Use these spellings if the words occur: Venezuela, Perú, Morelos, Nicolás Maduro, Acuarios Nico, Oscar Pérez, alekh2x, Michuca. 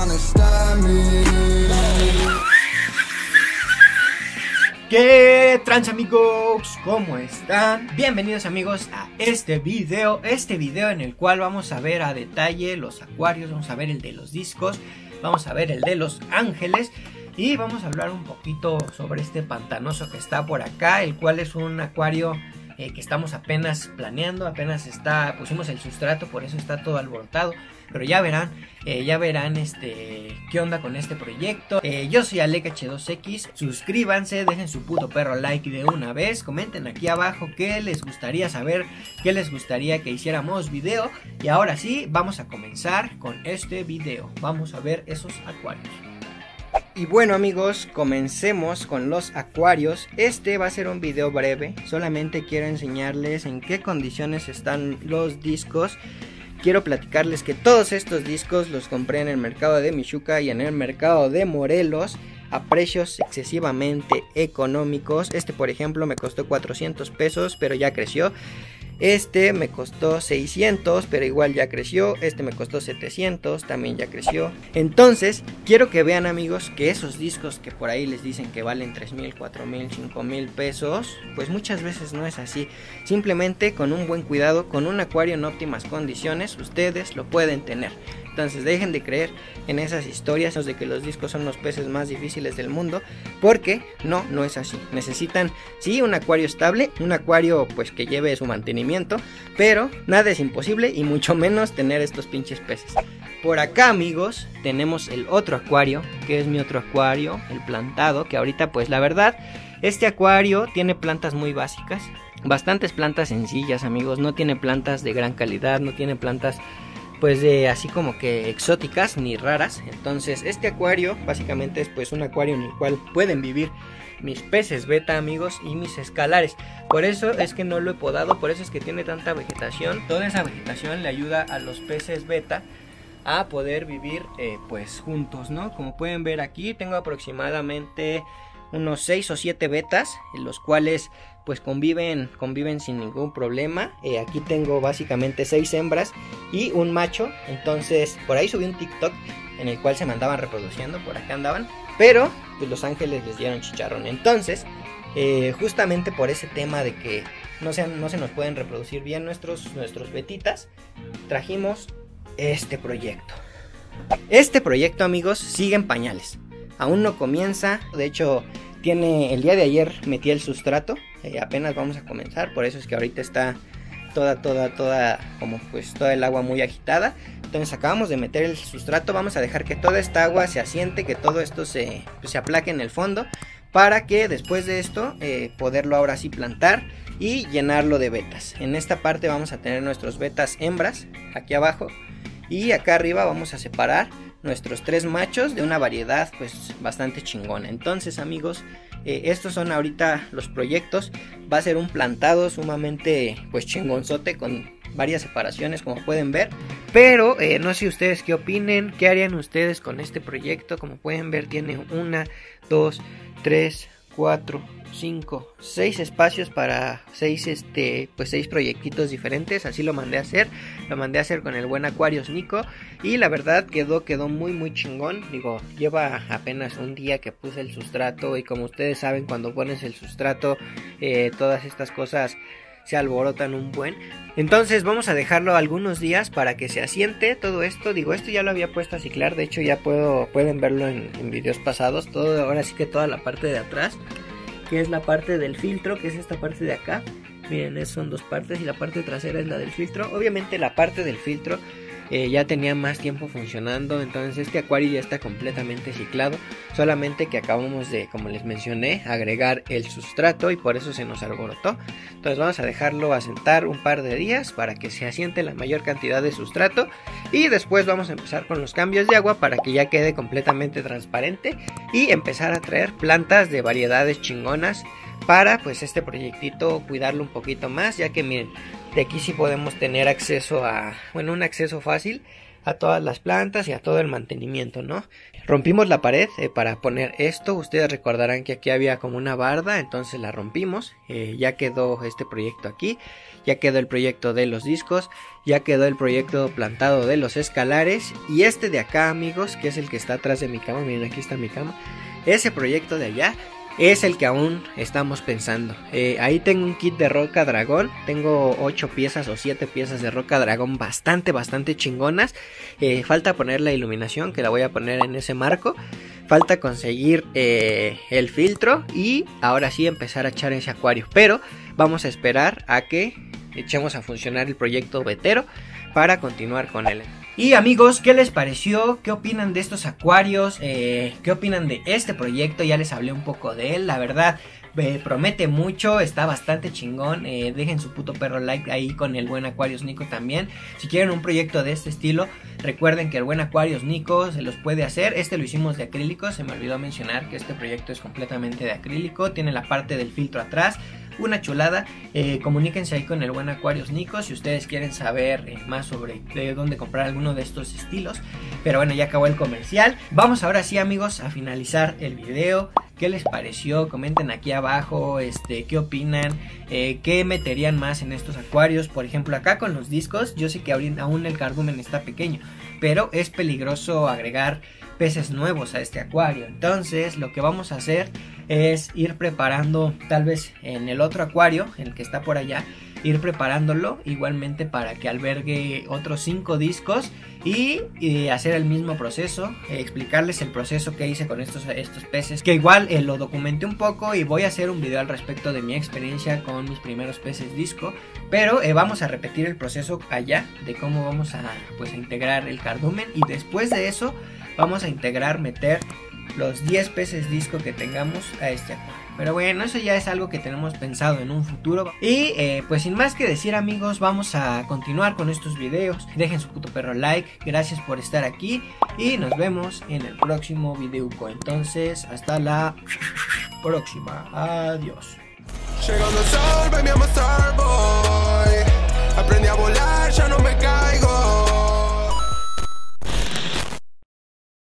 wanna stop me. ¿Qué trancha, amigos? ¿Cómo están? Bienvenidos, amigos, a este video en el cual vamos a ver a detalle los acuarios, vamos a ver el de los discos, vamos a ver el de los ángeles y vamos a hablar un poquito sobre este pantanoso que está por acá, el cual es un acuario que estamos apenas planeando, pusimos el sustrato, por eso está todo alborotado, pero ya verán qué onda con este proyecto. Yo soy alekh2x, suscríbanse, dejen su puto perro like de una vez, comenten aquí abajo qué les gustaría saber, qué les gustaría que hiciéramos video, y ahora sí, vamos a comenzar con este video, vamos a ver esos acuarios. Y bueno, amigos, comencemos con los acuarios. Este va a ser un video breve, solamente quiero enseñarles en qué condiciones están los discos. Quiero platicarles que todos estos discos los compré en el mercado de Michuca y en el mercado de Morelos a precios excesivamente económicos. Este, por ejemplo, me costó 400 pesos, pero ya creció. Este me costó 600, pero igual ya creció. Este me costó 700, también ya creció. Entonces, quiero que vean, amigos, que esos discos que por ahí les dicen que valen 3,000, 4,000, 5,000 pesos, pues muchas veces no es así. Simplemente con un buen cuidado, con un acuario en óptimas condiciones, ustedes lo pueden tener. Entonces dejen de creer en esas historias de que los discos son los peces más difíciles del mundo, porque no es así. Necesitan, sí, un acuario estable, un acuario pues que lleve su mantenimiento, pero nada es imposible y mucho menos tener estos pinches peces. Por acá, amigos, tenemos el otro acuario, que es mi otro acuario, el plantado, que ahorita pues la verdad, este acuario tiene plantas muy básicas, bastantes plantas sencillas, amigos, no tiene plantas de gran calidad, no tiene plantas pues de así como que exóticas ni raras. Entonces este acuario básicamente es pues un acuario en el cual pueden vivir mis peces beta, amigos, y mis escalares. Por eso es que no lo he podado, por eso es que tiene tanta vegetación. Toda esa vegetación le ayuda a los peces beta a poder vivir pues juntos, ¿no? Como pueden ver aquí tengo aproximadamente unos 6 o 7 betas, los cuales pues conviven sin ningún problema. Aquí tengo básicamente 6 hembras y un macho. Entonces por ahí subí un TikTok en el cual se me andaban reproduciendo, por acá andaban, pero pues los ángeles les dieron chicharrón. Entonces justamente por ese tema de que no se nos pueden reproducir bien nuestros betitas, trajimos este proyecto. Este proyecto, amigos, sigue en pañales, aún no comienza. De hecho, el día de ayer metí el sustrato, apenas vamos a comenzar, por eso es que ahorita está toda como pues toda el agua muy agitada. Entonces acabamos de meter el sustrato, vamos a dejar que toda esta agua se asiente, que todo esto se aplaque en el fondo, para que después de esto poderlo ahora sí plantar y llenarlo de vetas. En esta parte vamos a tener nuestros vetas hembras, aquí abajo, y acá arriba vamos a separar nuestros 3 machos de una variedad pues bastante chingona. Entonces, amigos, estos son ahorita los proyectos. Va a ser un plantado sumamente pues chingonzote, con varias separaciones como pueden ver. Pero no sé ustedes qué opinen, qué harían ustedes con este proyecto. Como pueden ver tiene 1, 2, 3, 4, 5, 6 espacios para 6 proyectitos diferentes. Así lo mandé a hacer con el buen Acuarios Nico, y la verdad quedó muy chingón. Digo, lleva apenas un día que puse el sustrato, y como ustedes saben, cuando pones el sustrato todas estas cosas se alborotan un buen. Entonces vamos a dejarlo algunos días para que se asiente todo esto. Digo, esto ya lo había puesto a ciclar, de hecho ya pueden verlo en videos pasados. Todo, ahora sí que toda la parte de atrás, que es la parte del filtro, que es esta parte de acá. Miren, son 2 partes, y la parte trasera es la del filtro. Obviamente la parte del filtro ya tenía más tiempo funcionando, entonces este acuario ya está completamente ciclado. Solamente que acabamos de, como les mencioné, agregar el sustrato, y por eso se nos alborotó. Entonces vamos a dejarlo asentar un par de días para que se asiente la mayor cantidad de sustrato, y después vamos a empezar con los cambios de agua para que ya quede completamente transparente y empezar a traer plantas de variedades chingonas para pues este proyectito cuidarlo un poquito más, ya que miren, de aquí sí podemos tener acceso a, bueno, un acceso fácil a todas las plantas y a todo el mantenimiento, ¿no? Rompimos la pared para poner esto. Ustedes recordarán que aquí había como una barda, entonces la rompimos. Ya quedó este proyecto aquí, ya quedó el proyecto de los discos, ya quedó el proyecto plantado de los escalares, y este de acá, amigos, que es el que está atrás de mi cama, miren, aquí está mi cama, ese proyecto de allá es el que aún estamos pensando. Ahí tengo un kit de roca dragón. Tengo 8 piezas o 7 piezas de roca dragón bastante chingonas. Falta poner la iluminación, que la voy a poner en ese marco. Falta conseguir el filtro y ahora sí empezar a echar ese acuario. Pero vamos a esperar a que echemos a funcionar el proyecto vetero para continuar con él. Y amigos, ¿qué les pareció? ¿Qué opinan de estos acuarios? ¿Qué opinan de este proyecto? Ya les hablé un poco de él, la verdad promete mucho, está bastante chingón. Dejen su puto perro like ahí con el buen Acuarios Nico también. Si quieren un proyecto de este estilo, recuerden que el buen Acuarios Nico se los puede hacer. Este lo hicimos de acrílico, se me olvidó mencionar que este proyecto es completamente de acrílico. Tiene la parte del filtro atrás. Una chulada. Comuníquense ahí con el buen Acuarios Nico si ustedes quieren saber más sobre de dónde comprar alguno de estos estilos. Pero bueno, ya acabó el comercial. Vamos ahora sí, amigos, a finalizar el video. ¿Qué les pareció? Comenten aquí abajo qué opinan, qué meterían más en estos acuarios. Por ejemplo, acá con los discos, yo sé que aún el cardumen está pequeño, pero es peligroso agregar peces nuevos a este acuario. Entonces lo que vamos a hacer es ir preparando, tal vez en el otro acuario, en el que está por allá, ir preparándolo igualmente para que albergue otros 5 discos y hacer el mismo proceso, explicarles el proceso que hice con estos peces, que igual lo documenté un poco y voy a hacer un video al respecto de mi experiencia con mis primeros peces disco. Pero vamos a repetir el proceso allá de cómo vamos a, pues, a integrar el cardumen, y después de eso vamos a meter los 10 peces disco que tengamos a este acuario. Pero bueno, eso ya es algo que tenemos pensado en un futuro. Y pues sin más que decir, amigos, vamos a continuar con estos videos. Dejen su puto perro like. Gracias por estar aquí y nos vemos en el próximo video. Entonces, hasta la próxima. Adiós.